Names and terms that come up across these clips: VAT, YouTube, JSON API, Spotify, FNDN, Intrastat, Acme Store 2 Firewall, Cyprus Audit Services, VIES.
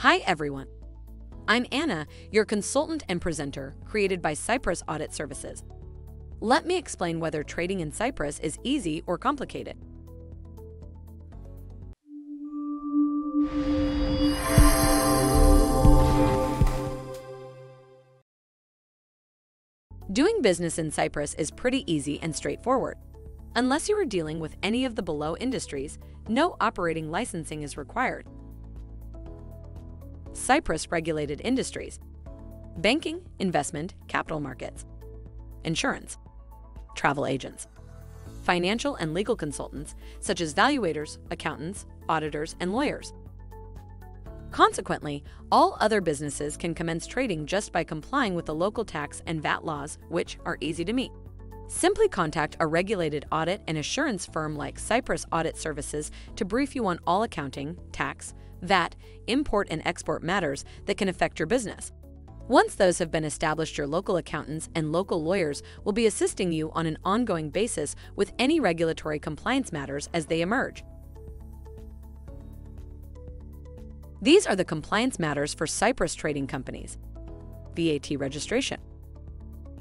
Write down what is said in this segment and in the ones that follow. Hi everyone, I'm Anna, your consultant and presenter created by Cyprus Audit Services. Let me explain whether trading in Cyprus is easy or complicated. Doing business in Cyprus is pretty easy and straightforward. Unless you are dealing with any of the below industries, no operating licensing is required. Cyprus-regulated industries: banking, investment, capital markets, insurance, travel agents, financial and legal consultants such as valuators, accountants, auditors, and lawyers. Consequently, all other businesses can commence trading just by complying with the local tax and VAT laws, which are easy to meet. Simply contact a regulated audit and assurance firm like Cyprus Audit Services to brief you on all accounting, tax, VAT, import and export matters that can affect your business. Once those have been established, your local accountants and local lawyers will be assisting you on an ongoing basis with any regulatory compliance matters as they emerge. These are the compliance matters for Cyprus trading companies. VAT registration.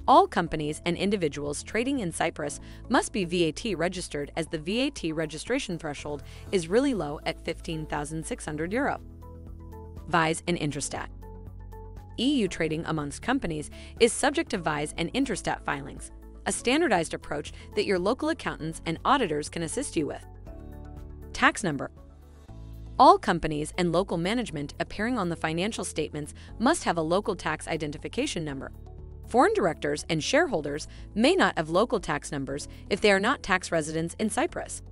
All companies and individuals trading in Cyprus must be VAT registered, as the VAT registration threshold is really low at 15,600 euro. VIES and Intrastat. EU trading amongst companies is subject to VIES and Intrastat filings, a standardized approach that your local accountants and auditors can assist you with. Tax number. All companies and local management appearing on the financial statements must have a local tax identification number. Foreign directors and shareholders may not have local tax numbers if they are not tax residents in Cyprus.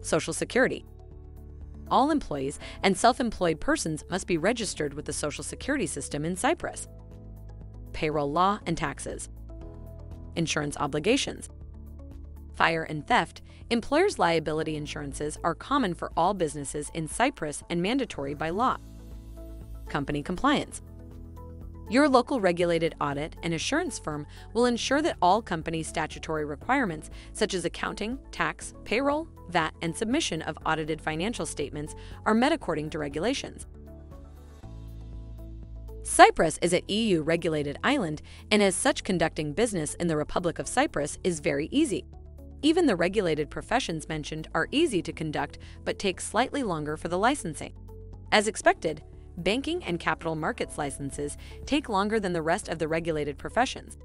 Social Security. All employees and self-employed persons must be registered with the Social Security system in Cyprus. Payroll law and taxes. Insurance obligations. Fire and theft. Employers' liability insurances are common for all businesses in Cyprus and mandatory by law. Company compliance. Your local regulated audit and assurance firm will ensure that all company statutory requirements such as accounting, tax, payroll, VAT, and submission of audited financial statements are met according to regulations. Cyprus is an EU-regulated island, and as such, conducting business in the Republic of Cyprus is very easy. Even the regulated professions mentioned are easy to conduct but take slightly longer for the licensing. As expected, banking and capital markets licenses take longer than the rest of the regulated professions.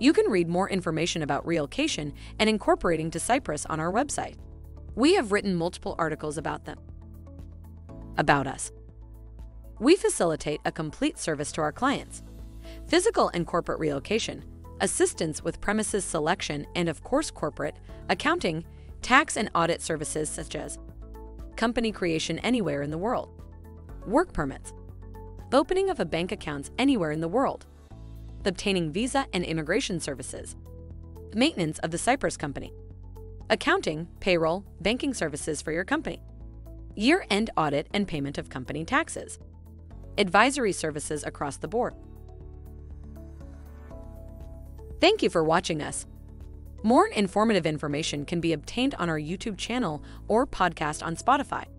You can read more information about relocation and incorporating to Cyprus on our website. We have written multiple articles about them. About us. We facilitate a complete service to our clients: physical and corporate relocation, assistance with premises selection, and of course corporate, accounting, tax and audit services such as company creation anywhere in the world, work permits, opening of a bank accounts anywhere in the world, obtaining visa and immigration services, maintenance of the Cyprus company, accounting, payroll, banking services for your company, year-end audit and payment of company taxes, advisory services across the board. Thank you for watching us. More informative information can be obtained on our YouTube channel or podcast on Spotify.